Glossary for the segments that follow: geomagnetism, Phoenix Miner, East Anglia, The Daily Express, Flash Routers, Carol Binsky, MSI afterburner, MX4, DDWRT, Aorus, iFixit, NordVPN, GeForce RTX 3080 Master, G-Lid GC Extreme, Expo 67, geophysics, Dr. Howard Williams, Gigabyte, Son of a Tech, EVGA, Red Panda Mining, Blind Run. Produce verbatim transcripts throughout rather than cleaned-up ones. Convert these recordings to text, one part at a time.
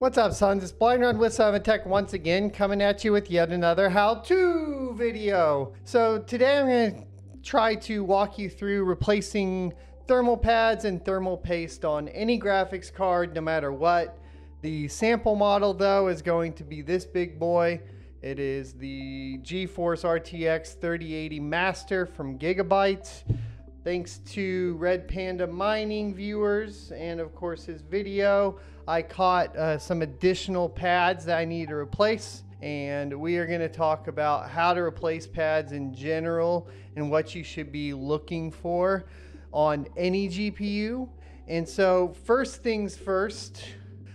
What's up, sons? It's Blind Run with Son of a Tech once again, coming at you with yet another how-to video. So today I'm going to try to walk you through replacing thermal pads and thermal paste on any graphics card, no matter what. The sample model, though, is going to be this big boy. It is the GeForce R T X thirty eighty Master from Gigabyte. Thanks to Red Panda Mining viewers and of course his video, I caught uh, some additional pads that I need to replace, and we are going to talk about how to replace pads in general and what you should be looking for on any G P U. And so first things first.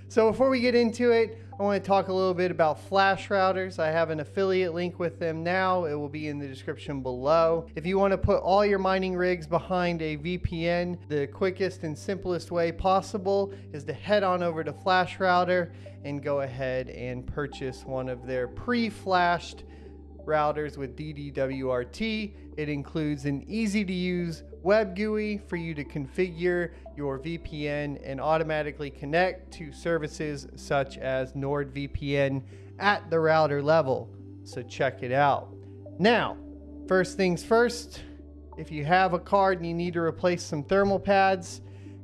So before we get into it, I want to talk a little bit about Flash Routers. I have an affiliate link with them now. It will be in the description below. If you want to put all your mining rigs behind a V P N, the quickest and simplest way possible is to head on over to Flash Router and go ahead and purchase one of their pre-flashed routers with D D W R T. It includes an easy-to-use web G U I for you to configure your V P N and automatically connect to services such as NordVPN at the router level. So check it out. Now, first things first, if you have a card and you need to replace some thermal pads,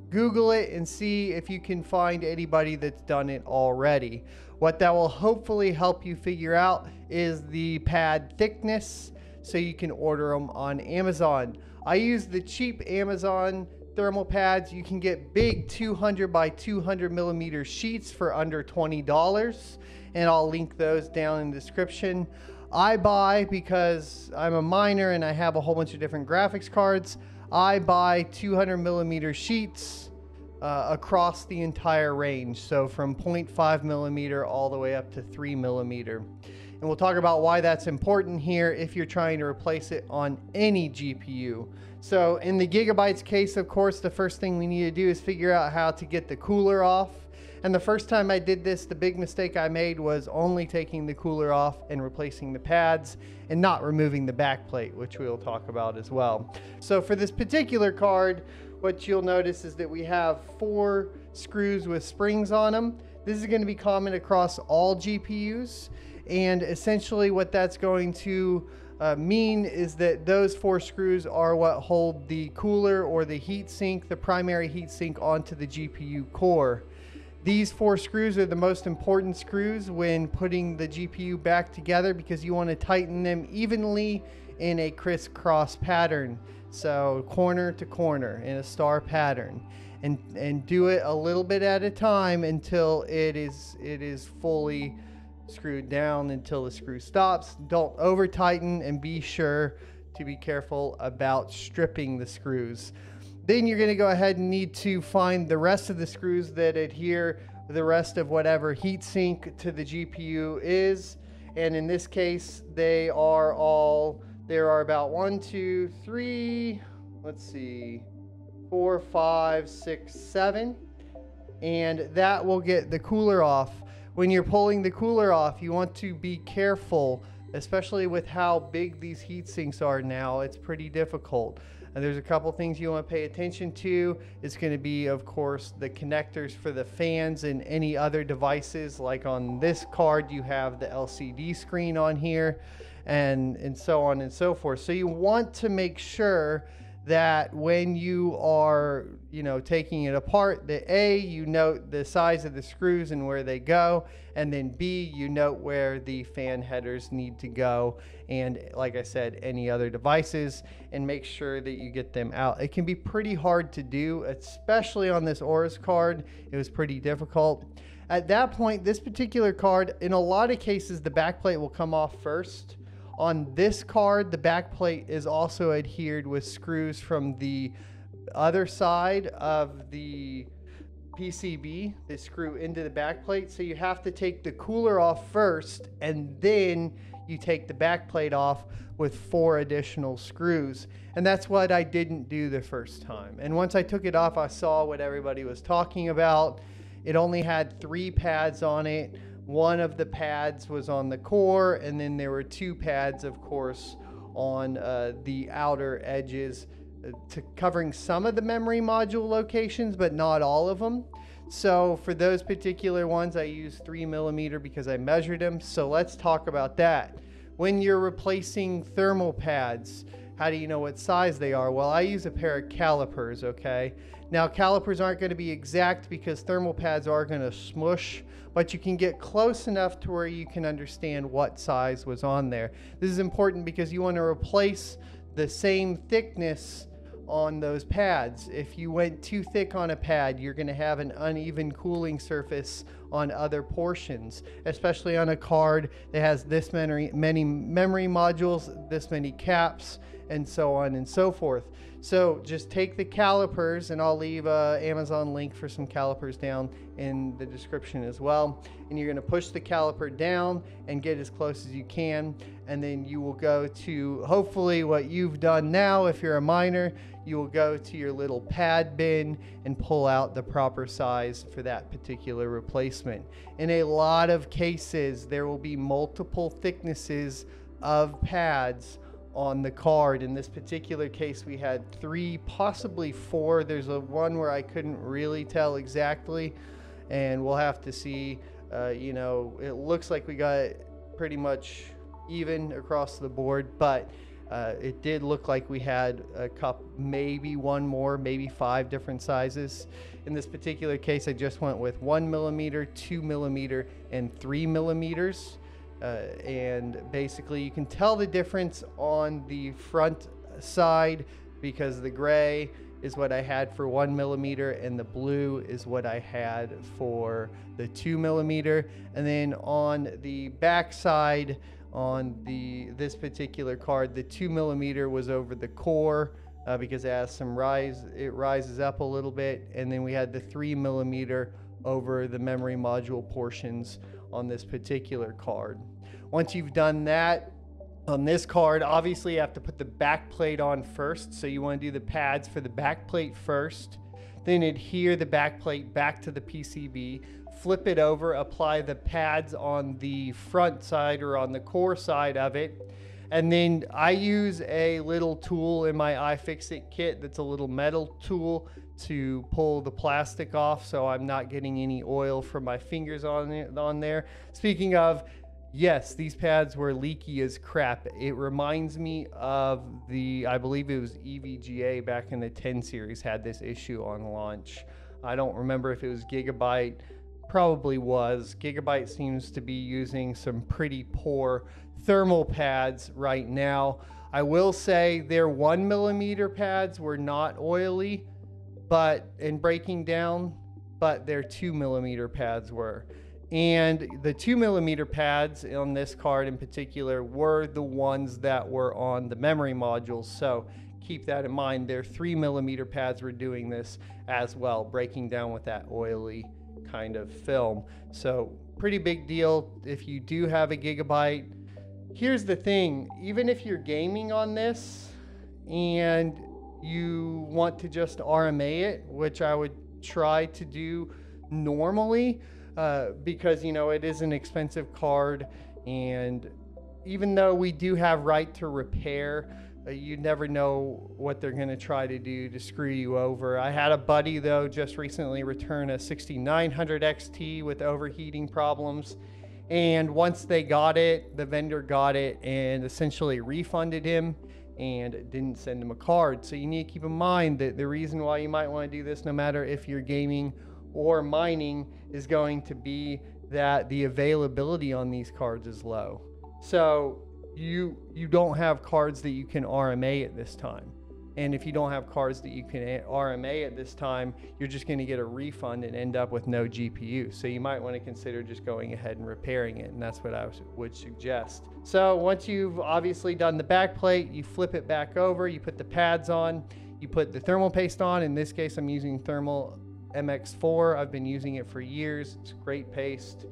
Google it and see if you can find anybody that's done it already. What that will hopefully help you figure out is the pad thickness, so you can order them on Amazon. I use the cheap Amazon thermal pads. You can get big two hundred by two hundred millimeter sheets for under twenty dollars, and I'll link those down in the description. I buy, because I'm a miner and I have a whole bunch of different graphics cards, I buy two hundred millimeter sheets uh, across the entire range, so from zero point five millimeter all the way up to three millimeter. And we'll talk about why that's important here if you're trying to replace it on any G P U. So in the Gigabyte's case, of course, the first thing we need to do is figure out how to get the cooler off. And the first time I did this, the big mistake I made was only taking the cooler off and replacing the pads and not removing the backplate, which we'll talk about as well. So for this particular card, what you'll notice is that we have four screws with springs on them. This is going to be common across all G P Us. And essentially what that's going to uh, mean is that those four screws are what hold the cooler or the heat sink, the primary heat sink, onto the G P U core. These four screws are the most important screws when putting the G P U back together, because you want to tighten them evenly in a crisscross pattern. So corner to corner in a star pattern, and, and do it a little bit at a time until it is, it is fully screwed down, until the screw stops. Don't over tighten, and be sure to be careful about stripping the screws. Then you're going to go ahead and need to find the rest of the screws that adhere the rest of whatever heat sink to the G P U is, and in this case they are all there are about one two three, let's see, four five six seven, and that will get the cooler off. When you're pulling the cooler off, you want to be careful, especially with how big these heat sinks are now. It's pretty difficult. And there's a couple things you want to pay attention to. It's going to be, of course, the connectors for the fans and any other devices. Like on this card, you have the L C D screen on here, and, and so on and so forth. So you want to make sure that when you are, you know, taking it apart, that A, you note the size of the screws and where they go, and then B, you note where the fan headers need to go, and like I said, any other devices, and make sure that you get them out. It can be pretty hard to do, especially on this Aorus card. It was pretty difficult. At that point, this particular card, in a lot of cases, the backplate will come off first. On this card, the backplate is also adhered with screws from the other side of the P C B that screw into the backplate. So you have to take the cooler off first, and then you take the backplate off with four additional screws. And that's what I didn't do the first time. And once I took it off, I saw what everybody was talking about. It only had three pads on it. One of the pads was on the core, and then there were two pads, of course, on uh, the outer edges, uh, to covering some of the memory module locations, but not all of them. So for those particular ones, I use three millimeter because I measured them. So let's talk about that. When you're replacing thermal pads, how do you know what size they are? Well, I use a pair of calipers, okay? Now, calipers aren't going to be exact because thermal pads are going to smush, but you can get close enough to where you can understand what size was on there. This is important because you want to replace the same thickness on those pads. If you went too thick on a pad, you're going to have an uneven cooling surface on other portions, especially on a card that has this many, many memory modules, this many caps, and so on and so forth. So just take the calipers, and I'll leave a Amazon link for some calipers down in the description as well. And you're gonna push the caliper down and get as close as you can. And then you will go to, hopefully what you've done now, if you're a miner, you will go to your little pad bin and pull out the proper size for that particular replacement. In a lot of cases, there will be multiple thicknesses of pads on the card. In this particular case, we had three, possibly four. There's a one where I couldn't really tell exactly, and we'll have to see. Uh, you know, it looks like we got pretty much even across the board, but uh, it did look like we had a cup, maybe one more, maybe five different sizes. In this particular case, I just went with one millimeter, two millimeter, and three millimeters. Uh, and basically you can tell the difference on the front side because the gray is what I had for one millimeter and the blue is what I had for the two millimeter. And then on the back side on the this particular card, the two millimeter was over the core uh, because it has some rise, it rises up a little bit. And then we had the three millimeter over the memory module portions on this particular card. Once you've done that on this card, obviously you have to put the back plate on first. So you want to do the pads for the back plate first, then adhere the back plate back to the P C B, flip it over, apply the pads on the front side or on the core side of it. And then I use a little tool in my iFixit kit that's a little metal tool to pull the plastic off so I'm not getting any oil from my fingers on, it, on there. Speaking of, yes, these pads were leaky as crap. It reminds me of the, I believe it was E V G A back in the ten series had this issue on launch. I don't remember if it was Gigabyte. Probably was. Gigabyte seems to be using some pretty poor thermal pads right now. I will say their one millimeter pads were not oily, but in breaking down, but their two millimeter pads were. And the two millimeter pads on this card in particular were the ones that were on the memory modules. So keep that in mind. Their three millimeter pads were doing this as well, breaking down with that oily kind of film. So pretty big deal if you do have a Gigabyte. Here's the thing, even if you're gaming on this and you want to just R M A it, which I would try to do normally uh, because, you know, it is an expensive card, and even though we do have right to repair, uh, you never know what they're going to try to do to screw you over. I had a buddy, though, just recently return a sixty-nine hundred X T with overheating problems. And once they got it, the vendor got it and essentially refunded him and didn't send him a card. So you need to keep in mind that the reason why you might want to do this, no matter if you're gaming or mining, is going to be that the availability on these cards is low. So you you don't have cards that you can R M A at this time. And if you don't have cards that you can R M A at this time, you're just going to get a refund and end up with no G P U. So you might want to consider just going ahead and repairing it. And that's what I would suggest. So once you've obviously done the back plate, you flip it back over, you put the pads on, you put the thermal paste on. In this case, I'm using thermal M X four. I've been using it for years. It's great paste.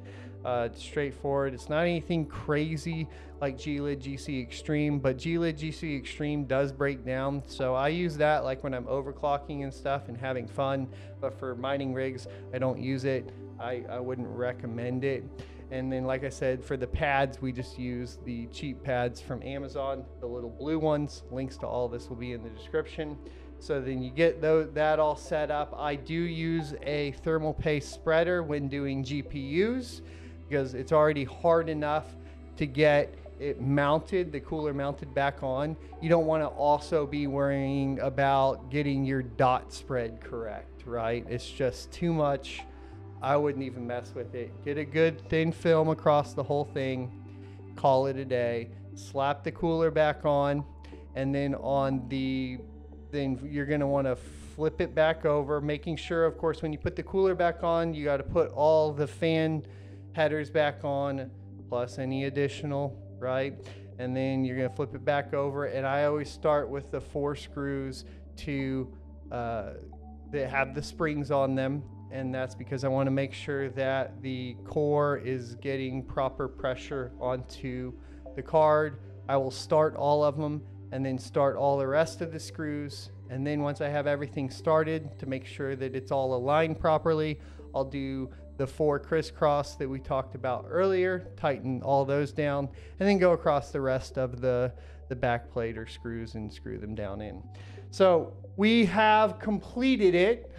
Uh, it's straightforward. It's not anything crazy like G-Lid G C Extreme, but G-Lid G C Extreme does break down. So I use that like when I'm overclocking and stuff and having fun. But for mining rigs, I don't use it. I, I wouldn't recommend it. And then, like I said, for the pads, we just use the cheap pads from Amazon, the little blue ones. Links to all this will be in the description. So then you get that all set up. I do use a thermal paste spreader when doing G P Us because it's already hard enough to get it mounted, the cooler mounted back on. You don't want to also be worrying about getting your dot spread correct, right? It's just too much. I wouldn't even mess with it. Get a good thin film across the whole thing, call it a day, slap the cooler back on, and then on the then you're going to want to flip it back over, making sure, of course, when you put the cooler back on, you got to put all the fan headers back on, plus any additional, right? And then you're going to flip it back over. And I always start with the four screws to uh, that have the springs on them. And that's because I want to make sure that the core is getting proper pressure onto the card. I will start all of them and then start all the rest of the screws. And then once I have everything started to make sure that it's all aligned properly, I'll do the four crisscross that we talked about earlier, tighten all those down, and then go across the rest of the, the back plate or screws and screw them down in. So we have completed it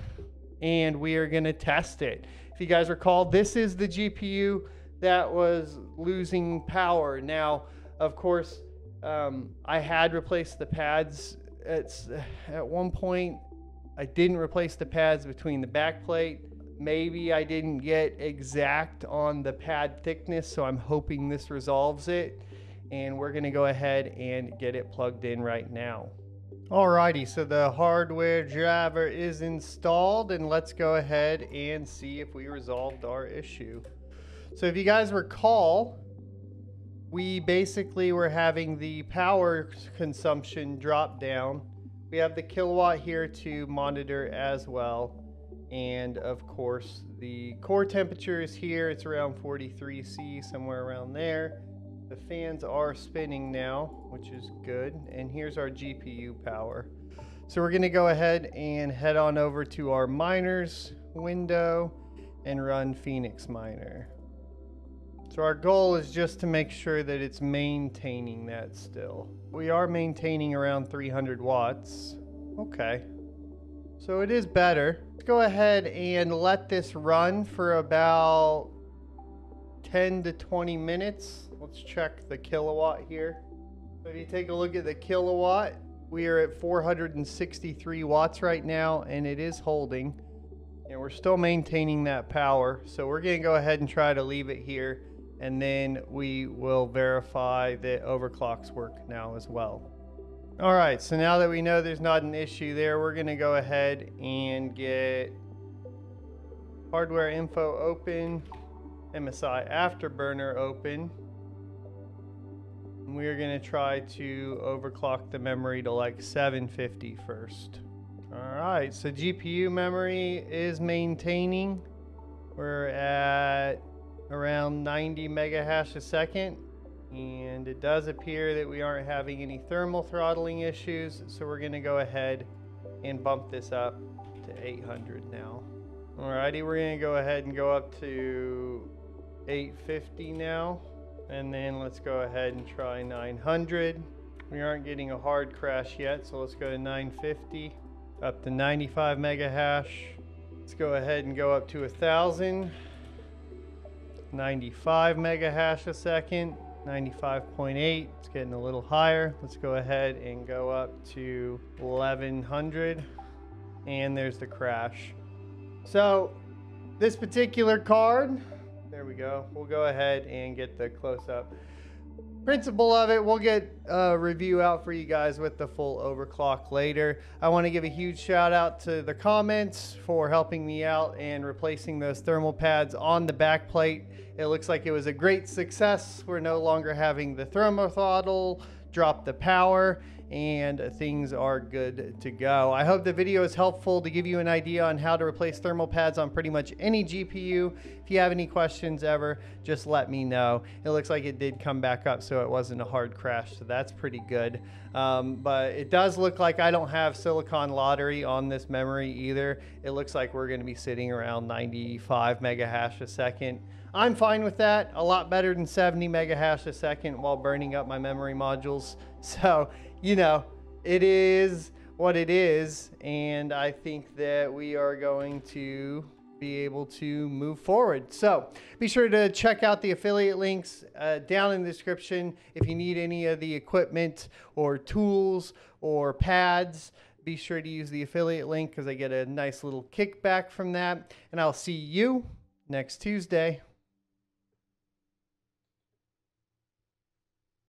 and we are gonna test it. If you guys recall, this is the G P U that was losing power. Now, of course, Um, I had replaced the pads at, at one point. I didn't replace the pads between the back plate. Maybe I didn't get exact on the pad thickness, so I'm hoping this resolves it. And we're gonna go ahead and get it plugged in right now. Alrighty, so the hardware driver is installed, and let's go ahead and see if we resolved our issue. So if you guys recall, we basically were having the power consumption drop down. We have the kilowatt here to monitor as well. And of course, the core temperature is here. It's around forty-three C, somewhere around there. The fans are spinning now, which is good. And here's our G P U power. So we're gonna go ahead and head on over to our miners window and run Phoenix Miner. So our goal is just to make sure that it's maintaining that still. We are maintaining around three hundred watts. Okay, so it is better. Let's go ahead and let this run for about ten to twenty minutes. Let's check the kilowatt here. So if you take a look at the kilowatt, we are at four hundred sixty-three watts right now, and it is holding. And we're still maintaining that power. So we're gonna go ahead and try to leave it here, and then we will verify that overclocks work now as well. All right, so now that we know there's not an issue there, we're gonna go ahead and get hardware info open, M S I afterburner open. And we're gonna try to overclock the memory to like seven fifty first. All right, so G P U memory is maintaining. We're at around ninety mega hash a second, and it does appear that we aren't having any thermal throttling issues, so we're gonna go ahead and bump this up to eight hundred now. Alrighty, we're gonna go ahead and go up to eight fifty now, and then let's go ahead and try nine hundred. We aren't getting a hard crash yet, so let's go to nine fifty, up to ninety-five mega hash. Let's go ahead and go up to a thousand, ninety-five mega hash a second, ninety-five point eight. It's getting a little higher. Let's go ahead and go up to eleven hundred, and there's the crash. So this particular card, there we go, we'll go ahead and get the close-up principle of it. We'll get a review out for you guys with the full overclock later. I want to give a huge shout out to the comments for helping me out and replacing those thermal pads on the back plate. It looks like it was a great success. We're no longer having the thermal throttle drop the power, and things are good to go. I hope the video is helpful to give you an idea on how to replace thermal pads on pretty much any G P U. If you have any questions ever, just let me know. It looks like it did come back up, so it wasn't a hard crash, so that's pretty good. Um, but it does look like I don't have silicon lottery on this memory either. It looks like we're gonna be sitting around ninety-five mega hash a second. I'm fine with that, a lot better than seventy mega hash a second while burning up my memory modules. So, you know, it is what it is, and I think that we are going to be able to move forward. So be sure to check out the affiliate links uh, down in the description. If you need any of the equipment or tools or pads, be sure to use the affiliate link because I get a nice little kickback from that. And I'll see you next Tuesday.